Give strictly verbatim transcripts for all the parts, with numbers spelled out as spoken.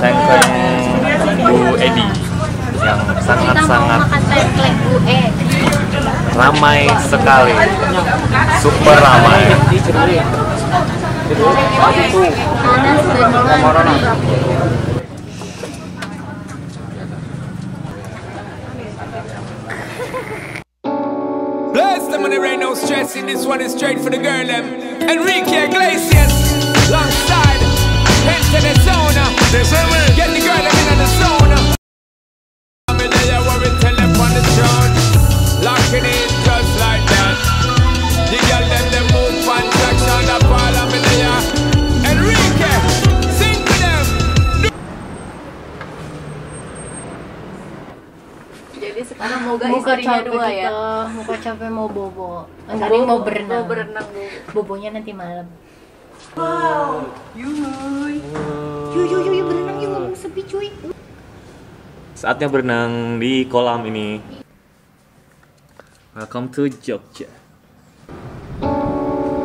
Tengkleng Bu Edi yang sangat-sangat ramai sekali, super ramai. Blessed when there ain't no stress in this one, is straight for the girl them. Enrique Iglesias, alongside. Hands to the zona. Get the girl them in the zona. I'm in there, worry, tell them on the throne. Locking in just like that. The girl them, they move on traction. I fall, I'm in there. Enrique, sing to them. Jadi sekarang moga istrinya dua ya. Muka capek mau bobo. Hari mau berenang. Mau berenang bobonya nanti malam. Wow, yuk, yuk, yuk, yuk berenang, yuk ngomong sepi cuy. Saatnya berenang di kolam ini. Welcome to Jogja.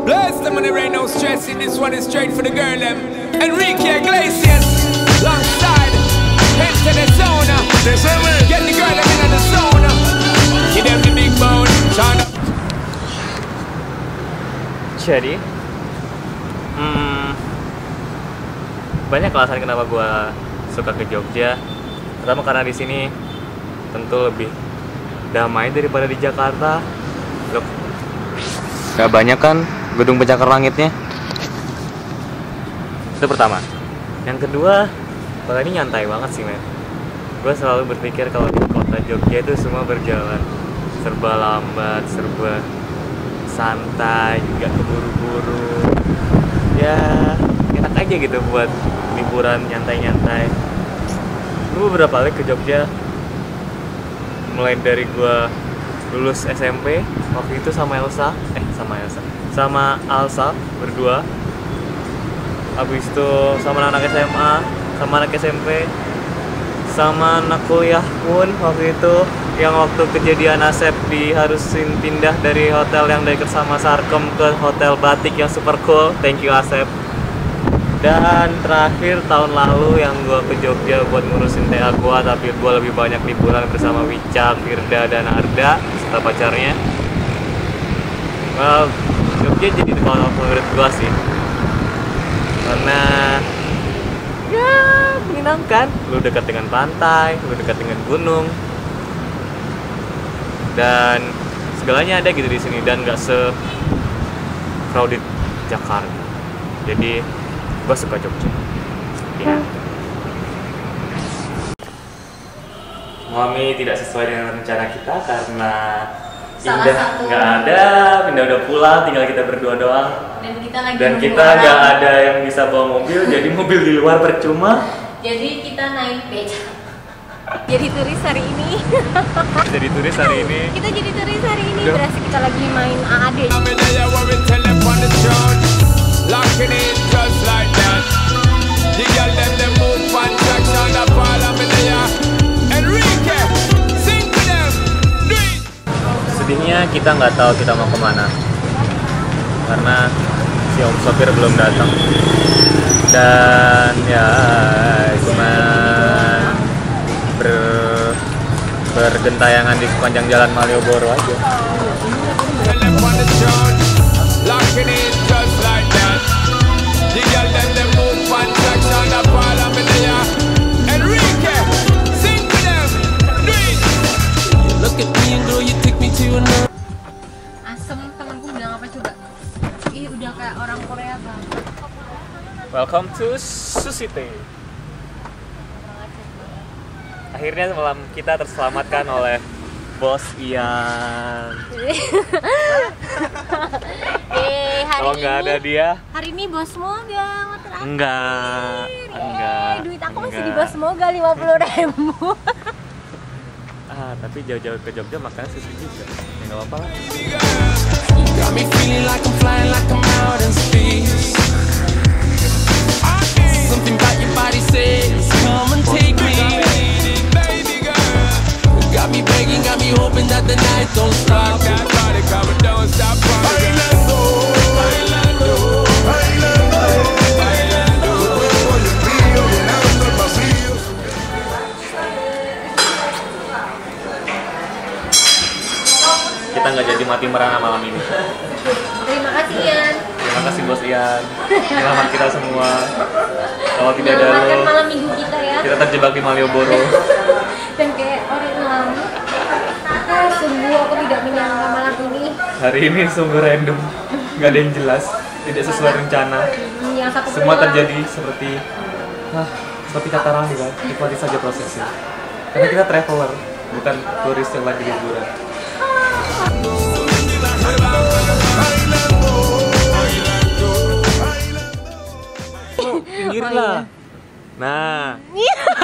Blessed when there ain't no stress in this one, is straight for the girl them. Enrique Iglesias, alongside. Hands to the zona. Get the girl them in the zona. Give them the big bone. Jadi. Hmm, banyak alasan kenapa gue suka ke Jogja. Pertama karena di sini tentu lebih damai daripada di Jakarta. Loh, gak banyak kan gedung pencakar langitnya. Itu pertama. Yang kedua, kota ini nyantai banget sih men. Gue selalu berpikir kalau di kota Jogja itu semua berjalan serba lambat, serba santai, gak keburu-buru. Ya enak aja gitu buat liburan nyantai-nyantai. Gue beberapa kali ke Jogja, mulai dari gue lulus S M P waktu itu sama Elsa, eh sama Elsa, sama Alsa berdua. Abis itu sama anak S M A, sama anak S M P, sama anak kuliah pun waktu itu, yang waktu kejadian Asep diharusin pindah dari hotel yang deket sama Sarkem ke hotel Batik yang super cool, thank you Asep. Dan terakhir tahun lalu yang gue ke Jogja buat ngurusin T A gue, tapi gue lebih banyak liburan bersama Wicak, Irda, dan Arda serta pacarnya. Well, Jogja jadi kalau menurut gue sih karena ya menyenangkan, lu dekat dengan pantai, lu dekat dengan gunung, dan segalanya ada gitu di sini, dan nggak se crowded Jakarta. Jadi gue suka Jogja ya. Mami tidak sesuai dengan rencana kita karena Indah nggak ada, Indah udah pulang, tinggal kita berdua doang, dan kita nggak ada yang bisa bawa mobil. Jadi mobil di luar percuma, jadi kita naik becak. Jadi turis hari ini. Jadi turis hari ini. Kita jadi turis hari ini. Berarti kita lagi main A A D. Sedihnya kita nggak tahu kita mau kemana karena si om sopir belum datang, dan ya cuman Ber, bergentayangan di sepanjang jalan Malioboro aja. Asem, temanku bilang apa coba? Ih, udah kayak orang Korea banget. Welcome to Susite. Akhirnya malam kita terselamatkan oleh Bos Ian. Eh, hari kalau nggak ada dia, hari ini Bos Moga terakhir. Enggak, eh, enggak. Duit aku enggak. Masih di Bos Moga lima puluh ribu. Ah, tapi jauh-jauh ke Jogja makan susu juga, nggak apa-apa lah. Something about you. mati-mati merana malam ini. Terima kasih Ian. Terima kasih Bos Ian. Selamat kita semua. Kalau tidak ada lo, malam minggu kita ya. Kita terjebak di Malioboro. Dan kayak orang malam, ah, sungguh aku tidak menyangka malam ini. Hari ini sungguh random, nggak ada yang jelas, tidak sesuai rencana. Semua terjadi seperti, ah, seperti kata Rangga, kan? Nikmati saja prosesnya. Karena kita traveler, bukan turis yang lagi liburan. Pinggir lah. Nah.